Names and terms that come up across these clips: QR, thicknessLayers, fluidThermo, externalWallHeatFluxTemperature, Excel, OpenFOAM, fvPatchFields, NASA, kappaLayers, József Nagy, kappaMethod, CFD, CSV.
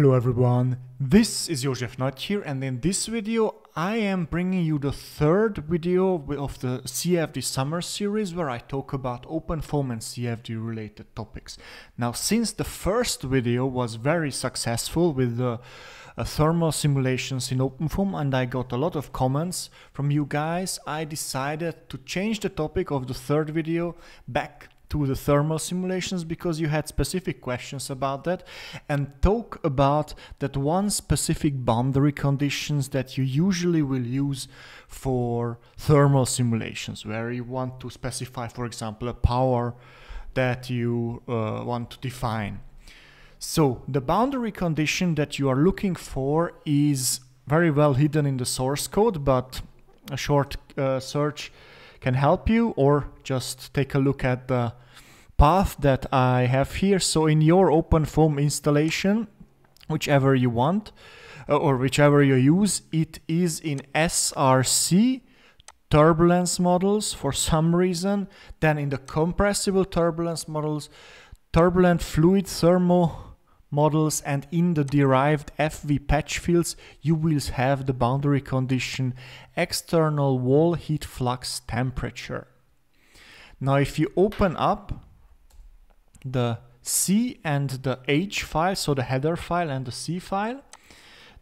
Hello everyone, this is József Nagy here, and in this video I am bringing you the third video of the CFD summer series where I talk about OpenFOAM and CFD related topics. Now, since the first video was very successful with the thermal simulations in OpenFOAM and I got a lot of comments from you guys, I decided to change the topic of the third video back to the thermal simulations because you had specific questions about that, and talk about that one specific boundary conditions that you usually will use for thermal simulations, where you want to specify, for example, a power that you want to define. So the boundary condition that you are looking for is very well hidden in the source code, but a short search can help you, or just take a look at the path that I have here. So in your OpenFOAM installation, whichever you want or whichever you use, it is in SRC turbulence models for some reason, then in the compressible turbulence models, turbulent fluid thermal models, and in the derived fvPatchFields, you will have the boundary condition external wall heat flux temperature. Now, if you open up the C and the H file, so the header file and the C file,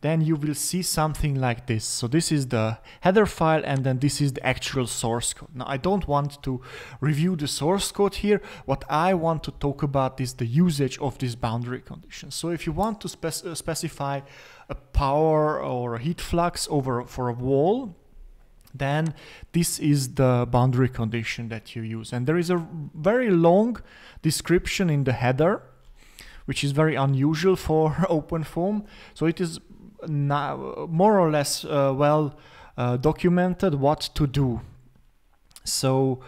then you will see something like this. So this is the header file, and then this is the actual source code. Now, I don't want to review the source code here. What I want to talk about is the usage of this boundary condition. So if you want to specify a power or a heat flux for a wall, then this is the boundary condition that you use. And there is a very long description in the header, which is very unusual for OpenFOAM. So it is now more or less well documented what to do. So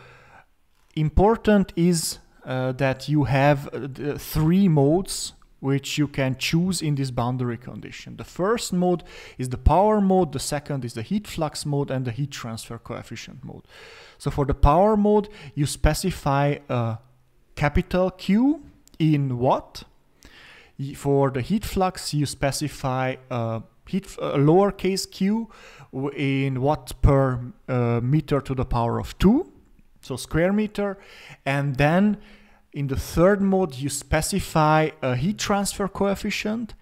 important is that you have the three modes which you can choose in this boundary condition. The first mode is the power mode, the second is the heat flux mode, and the heat transfer coefficient mode. So for the power mode, you specify a capital Q in watt. For the heat flux, you specify a lowercase q in watt per meter to the power of 2, so square meter. And then in the third mode, you specify a heat transfer coefficient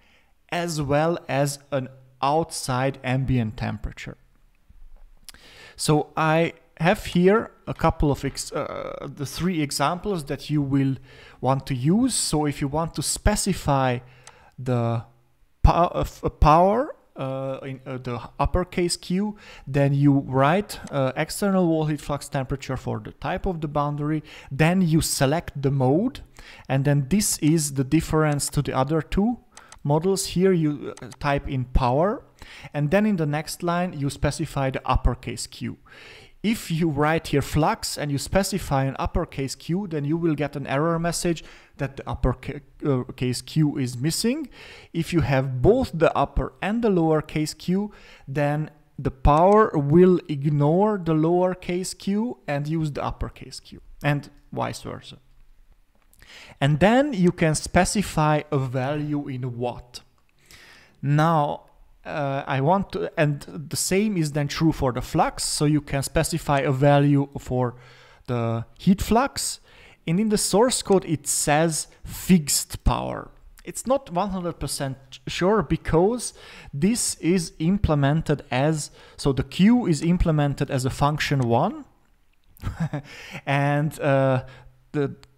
as well as an outside ambient temperature. So I have here a couple of the three examples that you will want to use. So if you want to specify the power in the uppercase Q, then you write external wall heat flux temperature for the type of the boundary, then you select the mode, and then this is the difference to the other two models. Here you type in power, and then in the next line you specify the uppercase Q. If you write here flux and you specify an uppercase Q, then you will get an error message that the uppercase Q is missing. If you have both the upper and the lowercase Q, then the power will ignore the lowercase Q and use the uppercase Q, and vice versa. And then you can specify a value in watt. Now, and the same is then true for the flux, so you can specify a value for the heat flux, and in the source code it says fixed power. It's not 100% sure because this is implemented as, so the Q is implemented as a function 1 and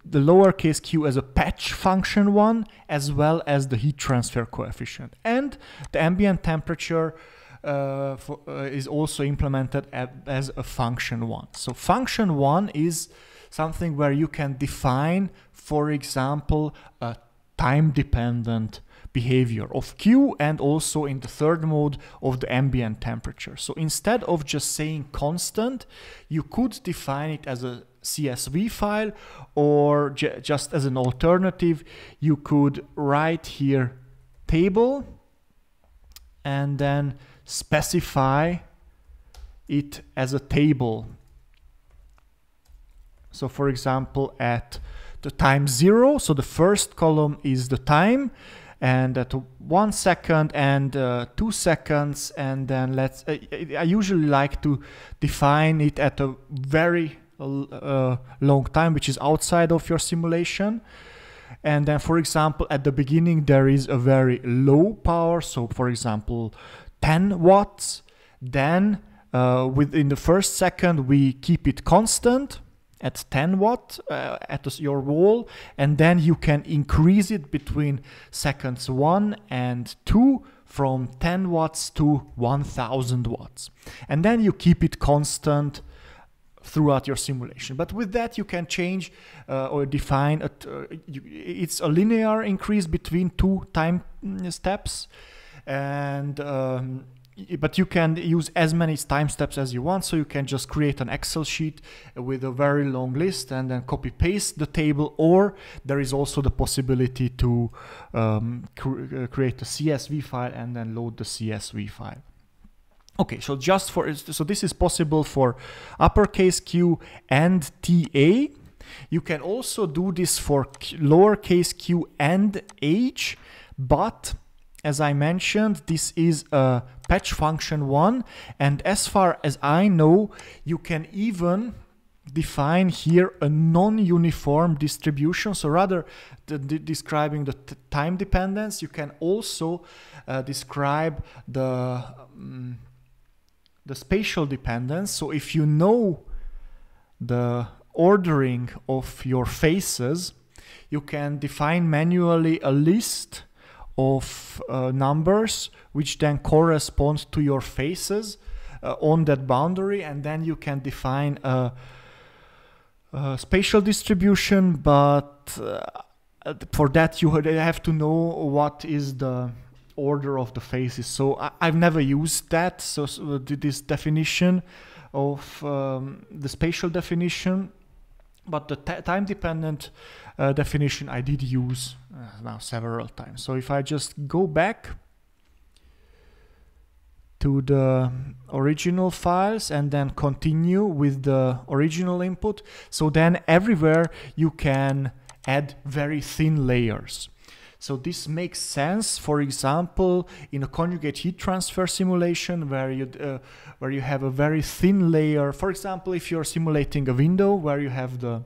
the lowercase q as a patch function 1, as well as the heat transfer coefficient. And the ambient temperature is also implemented as a function 1. So function 1 is something where you can define, for example, a time-dependent behavior of Q, and also in the third mode of the ambient temperature. So instead of just saying constant, you could define it as a CSV file, or just as an alternative, you could write here table and then specify it as a table. So for example, at the time 0, so the first column is the time, and at 1 second and 2 seconds, and then let's, I usually like to define it at a very long time, which is outside of your simulation. And then, for example, at the beginning there is a very low power, so for example 10 watts. Then within the first second we keep it constant at 10 watt at your wall, and then you can increase it between seconds 1 and 2 from 10 watts to 1000 watts. And then you keep it constant throughout your simulation. But with that you can change or define, it's a linear increase between two time steps, and but you can use as many time steps as you want, so you can just create an Excel sheet with a very long list and then copy paste the table, or there is also the possibility to create a CSV file and then load the CSV file. Okay, so just for, so this is possible for uppercase Q and TA. You can also do this for lowercase Q and H, but as I mentioned, this is a patch function one, and as far as I know, you can even define here a non-uniform distribution. So rather than describing the time dependence, you can also describe the spatial dependence. So if you know the ordering of your faces, you can define manually a list of numbers which then correspond to your faces on that boundary, and then you can define a spatial distribution. But for that you have to know what is the order of the faces. So I've never used that, so this definition of the spatial definition, but the time-dependent definition I did use now several times. So if I just go back to the original files and then continue with the original input, so then everywhere you can add very thin layers. So this makes sense, for example, in a conjugate heat transfer simulation where you have a very thin layer. For example, if you're simulating a window where you have the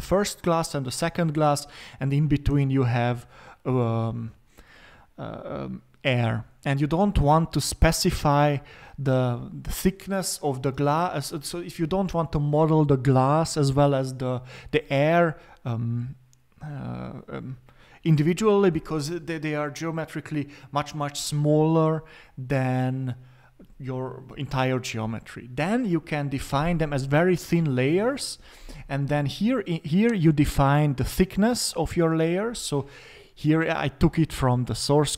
first glass and the second glass, and in between you have air, and you don't want to specify the thickness of the glass. So if you don't want to model the glass as well as the air individually, because they are geometrically much smaller than your entire geometry, then you can define them as very thin layers, and then here you define the thickness of your layers. So here I took it from the source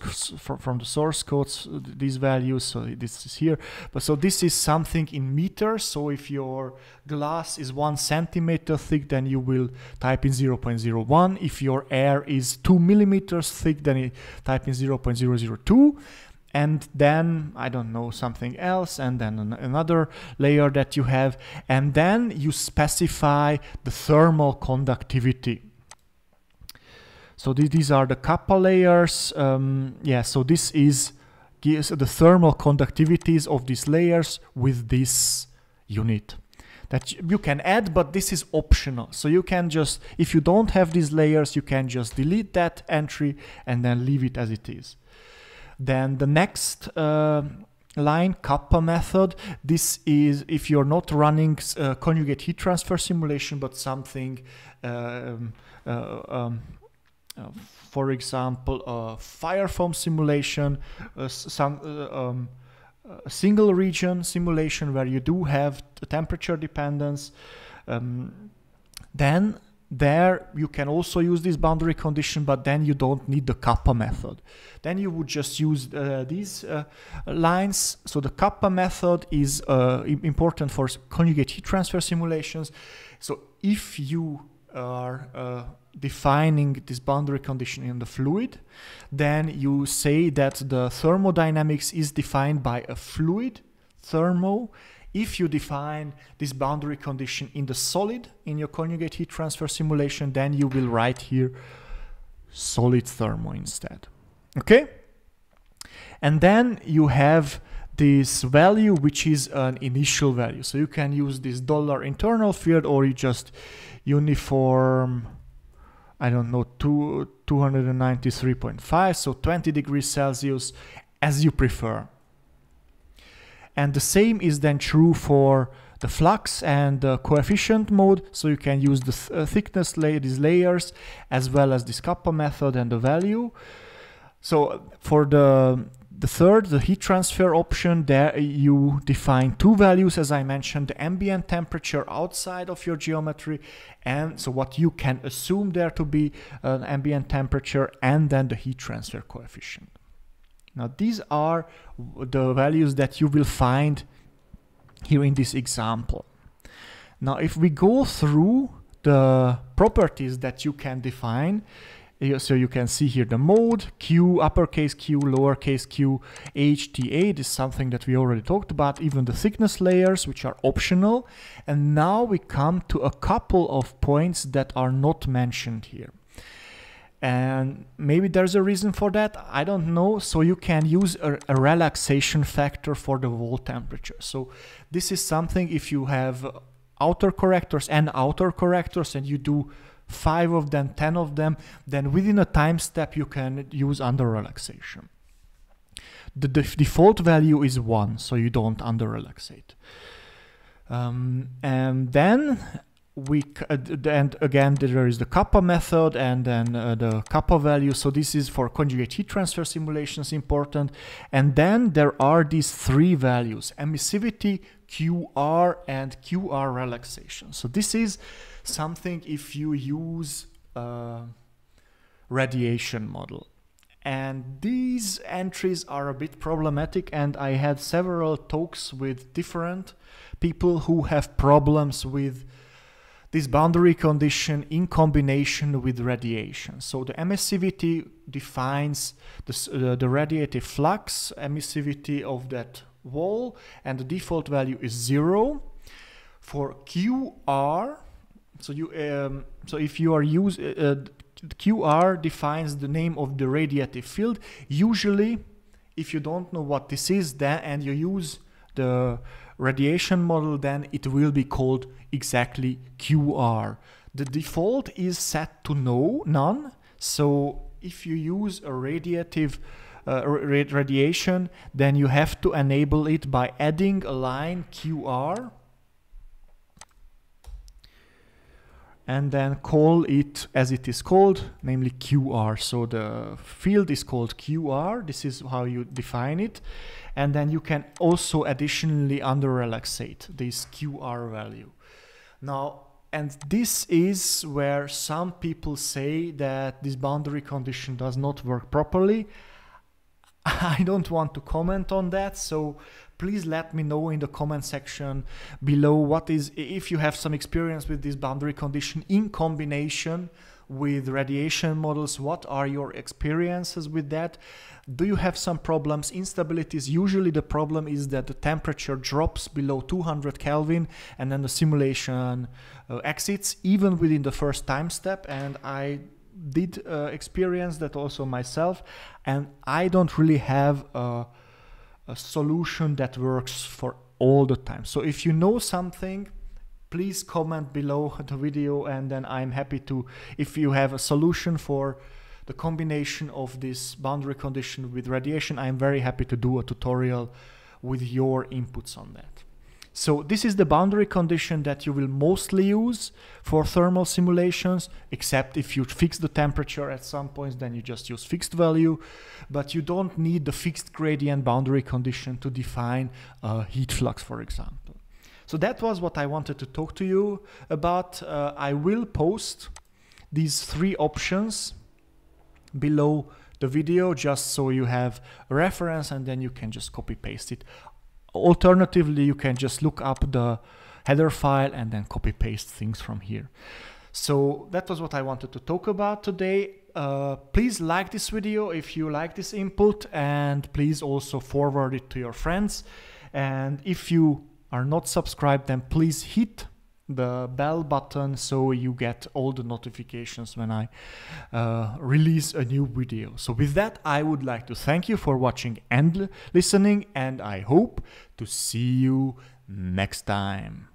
codes, these values, so this is here. But so this is something in meters, so if your glass is 1 centimeter thick, then you will type in 0.01. If your air is 2 millimeters thick, then you type in 0.002. And then, I don't know, something else, and then another layer that you have. And then you specify the thermal conductivity. So these are the kappa layers. Yeah, so this gives the thermal conductivities of these layers with this unit that you can add, but this is optional. So you can just, if you don't have these layers, you can just delete that entry and then leave it as it is. Then the next line, kappa method, this is if you're not running conjugate heat transfer simulation, but something for example, a fire foam simulation, a single region simulation where you do have a temperature dependence, then there you can also use this boundary condition, but then you don't need the kappa method. Then you would just use these lines. So the kappa method is important for conjugate heat transfer simulations. So if you are defining this boundary condition in the fluid, then you say that the thermodynamics is defined by a fluid thermo. If you define this boundary condition in the solid in your conjugate heat transfer simulation, then you will write here solid thermal instead. Okay? And then you have this value, which is an initial value. So you can use this dollar internal field, or you just uniform, I don't know, 293.5, so 20 degrees Celsius, as you prefer. And the same is then true for the flux and the coefficient mode, so you can use the thickness layer, these layers, as well as this kappa method and the value. So for the heat transfer option, there you define two values, as I mentioned, the ambient temperature outside of your geometry, and so what you can assume there to be an ambient temperature, and then the heat transfer coefficient. Now these are the values that you will find here in this example. Now if we go through the properties that you can define, so you can see here the mode, Q, uppercase Q, lowercase q, HTA is something that we already talked about, even the thickness layers, which are optional. And now we come to a couple of points that are not mentioned here. And maybe there's a reason for that, I don't know. So you can use a relaxation factor for the wall temperature. So this is something, if you have outer correctors and outer correctors, and you do 5 of them, 10 of them, then within a time step you can use under relaxation. The default value is 1, so you don't under relaxate. And then again there is the kappa method, and then the kappa value. So this is for conjugate heat transfer simulations important. And then there are these three values: emissivity, QR, and QR relaxation. So this is something if you use radiation model. And these entries are a bit problematic, and I had several talks with different people who have problems with this boundary condition in combination with radiation. So the emissivity defines the radiative flux emissivity of that wall, and the default value is 0. For QR, so you so if you are using QR defines the name of the radiative field. Usually, if you don't know what this is, then and you use the radiation model, then it will be called exactly QR. The default is set to none. So if you use a radiative radiation, then you have to enable it by adding a line QR, and then call it as it is called, namely QR. So the field is called QR. This is how you define it. And then you can also additionally under relaxate this QR value. Now, and this is where some people say that this boundary condition does not work properly. I don't want to comment on that, so please let me know in the comment section below what is, if you have some experience with this boundary condition in combination with radiation models, what are your experiences with that? Do you have some problems, instabilities? Usually the problem is that the temperature drops below 200 Kelvin and then the simulation exits even within the first time step, and I did experience that also myself, and I don't really have a solution that works for all the time. So if you know something, please comment below the video, and then I'm happy to, if you have a solution for the combination of this boundary condition with radiation, I'm very happy to do a tutorial with your inputs on that. So this is the boundary condition that you will mostly use for thermal simulations, except if you fix the temperature at some points, then you just use fixed value, but you don't need the fixed gradient boundary condition to define heat flux, for example. So that was what I wanted to talk to you about. I will post these three options below the video, just so you have a reference, and then you can just copy paste it. Alternatively, you can just look up the header file and then copy paste things from here. So that was what I wanted to talk about today. Please like this video if you like this input, and please also forward it to your friends. And if you are not subscribed, then please hit the bell button so you get all the notifications when I release a new video. So with that, I would like to thank you for watching and listening, and I hope to see you next time.